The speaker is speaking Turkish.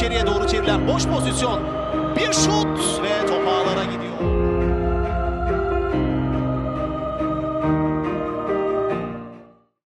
içeriye doğru çevrilen boş pozisyon. Bir şut ve top ağlara gidiyor.